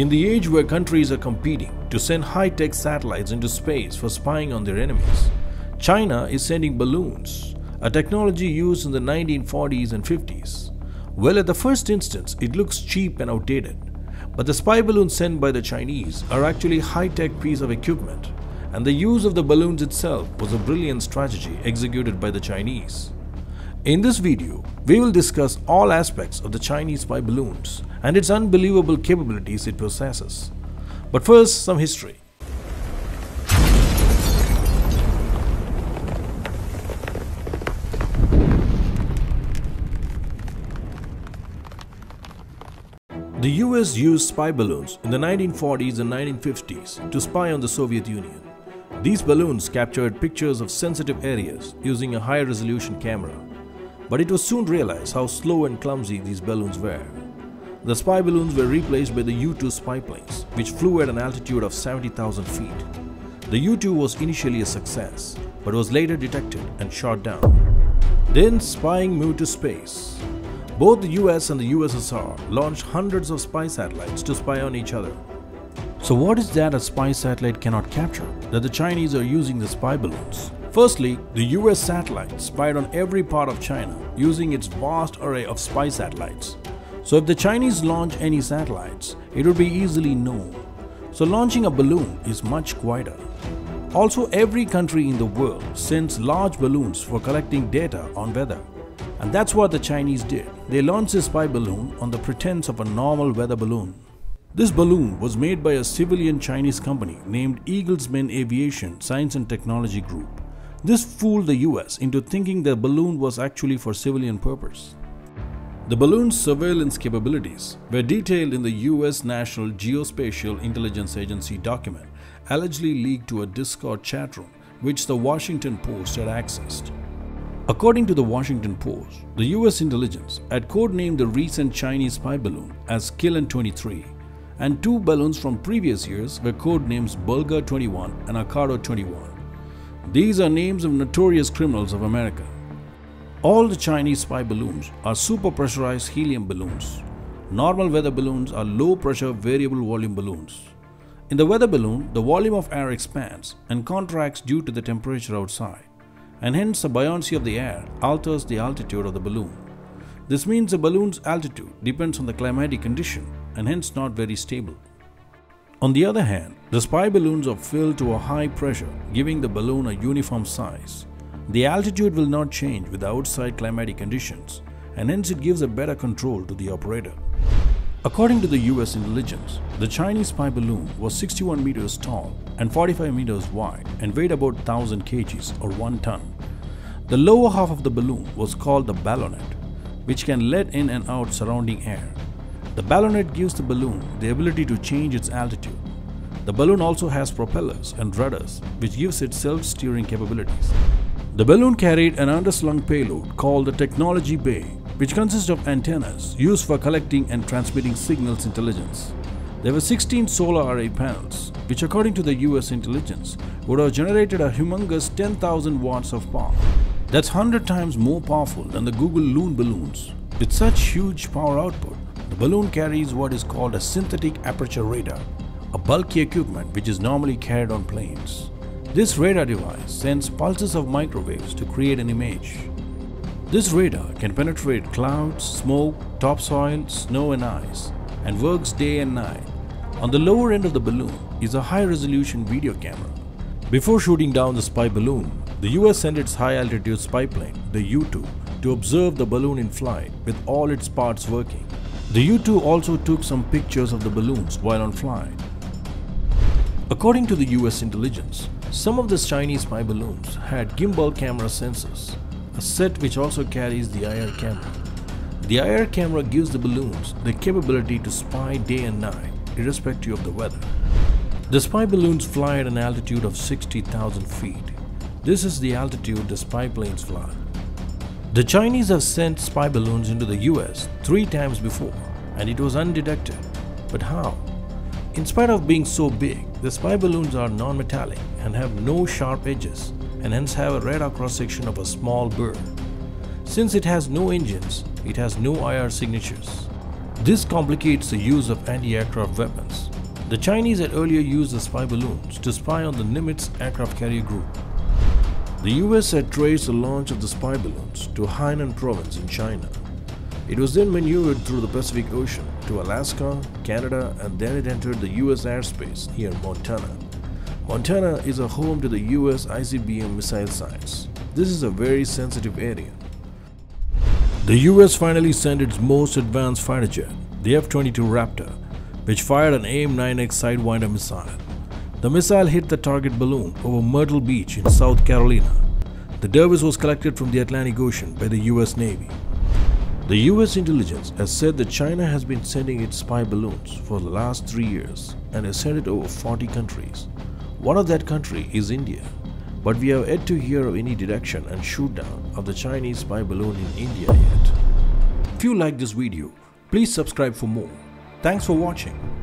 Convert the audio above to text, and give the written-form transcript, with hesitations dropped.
In the age where countries are competing to send high-tech satellites into space for spying on their enemies, China is sending balloons, a technology used in the 1940s and 50s. Well, at the first instance, it looks cheap and outdated, but the spy balloons sent by the Chinese are actually high-tech piece of equipment, and the use of the balloons itself was a brilliant strategy executed by the Chinese. In this video, we will discuss all aspects of the Chinese spy balloons and its unbelievable capabilities it possesses. But first, some history. The US used spy balloons in the 1940s and 1950s to spy on the Soviet Union. These balloons captured pictures of sensitive areas using a high-resolution camera. But it was soon realized how slow and clumsy these balloons were. The spy balloons were replaced by the U-2 spy planes, which flew at an altitude of 70,000 feet. The U-2 was initially a success, but was later detected and shot down. Then spying moved to space. Both the US and the USSR launched hundreds of spy satellites to spy on each other. So what is that a spy satellite cannot capture that the Chinese are using the spy balloons? Firstly, the US satellite spied on every part of China using its vast array of spy satellites. So if the Chinese launch any satellites, it would be easily known. So launching a balloon is much quieter. Also, every country in the world sends large balloons for collecting data on weather. And that's what the Chinese did. They launched a spy balloon on the pretense of a normal weather balloon. This balloon was made by a civilian Chinese company named Eaglesmen Aviation Science and Technology Group. This fooled the US into thinking the balloon was actually for civilian purpose. The balloon's surveillance capabilities were detailed in the US National Geospatial Intelligence Agency document, allegedly leaked to a Discord chat room, which the Washington Post had accessed. According to the Washington Post, the US intelligence had codenamed the recent Chinese spy balloon as KILLEN-23, and two balloons from previous years were codenames Bulger-21 and Accardo-21. These are names of notorious criminals of America. All the Chinese spy balloons are super-pressurized helium balloons. Normal weather balloons are low-pressure variable volume balloons. In the weather balloon, the volume of air expands and contracts due to the temperature outside, and hence the buoyancy of the air alters the altitude of the balloon. This means the balloon's altitude depends on the climatic condition and hence not very stable. On the other hand, the spy balloons are filled to a high pressure, giving the balloon a uniform size. The altitude will not change with the outside climatic conditions, and hence it gives a better control to the operator. According to the US intelligence, the Chinese spy balloon was 61 meters tall and 45 meters wide and weighed about 1,000 kgs or 1 ton. The lower half of the balloon was called the ballonet, which can let in and out surrounding air. The ballonet gives the balloon the ability to change its altitude. The balloon also has propellers and rudders, which gives it self-steering capabilities. The balloon carried an underslung payload called the technology bay, which consists of antennas used for collecting and transmitting signals intelligence. There were 16 solar array panels, which according to the US intelligence would have generated a humongous 10,000 watts of power. That's 100 times more powerful than the Google Loon balloons. With such huge power output, the balloon carries what is called a synthetic aperture radar, a bulky equipment which is normally carried on planes. This radar device sends pulses of microwaves to create an image. This radar can penetrate clouds, smoke, topsoil, snow and ice, and works day and night. On the lower end of the balloon is a high-resolution video camera. Before shooting down the spy balloon, the US sent its high-altitude spy plane, the U-2, to observe the balloon in flight with all its parts working. The U-2 also took some pictures of the balloons while on flight. According to the US intelligence, some of the Chinese spy balloons had gimbal camera sensors, a set which also carries the IR camera. The IR camera gives the balloons the capability to spy day and night, irrespective of the weather. The spy balloons fly at an altitude of 60,000 feet. This is the altitude the spy planes fly. The Chinese have sent spy balloons into the US 3 times before, and it was undetected. But how? In spite of being so big, the spy balloons are non-metallic and have no sharp edges, and hence have a radar cross-section of a small bird. Since it has no engines, it has no IR signatures. This complicates the use of anti-aircraft weapons. The Chinese had earlier used the spy balloons to spy on the Nimitz aircraft carrier group. The US had traced the launch of the spy balloons to Hainan province in China. It was then maneuvered through the Pacific Ocean to Alaska, Canada, and then it entered the US airspace near Montana. Montana is a home to the US ICBM missile sites. This is a very sensitive area. The US finally sent its most advanced fighter jet, the F-22 Raptor, which fired an AIM-9X Sidewinder missile. The missile hit the target balloon over Myrtle Beach in South Carolina. The dervis was collected from the Atlantic Ocean by the US Navy. The US intelligence has said that China has been sending its spy balloons for the last 3 years and has sent it over 40 countries. One of that country is India, but we have yet to hear of any detection and shootdown of the Chinese spy balloon in India yet. If you like this video, please subscribe for more. Thanks for watching.